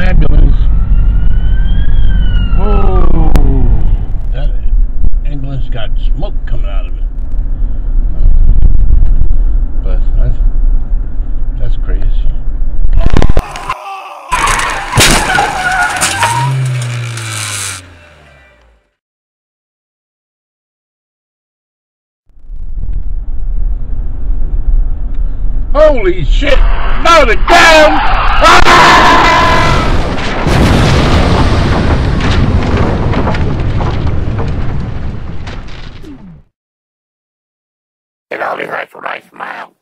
an ambulance. Whoa! That ambulance got smoke coming out of it. But that's crazy. Holy shit! No, the damn! It only hurts when I smile.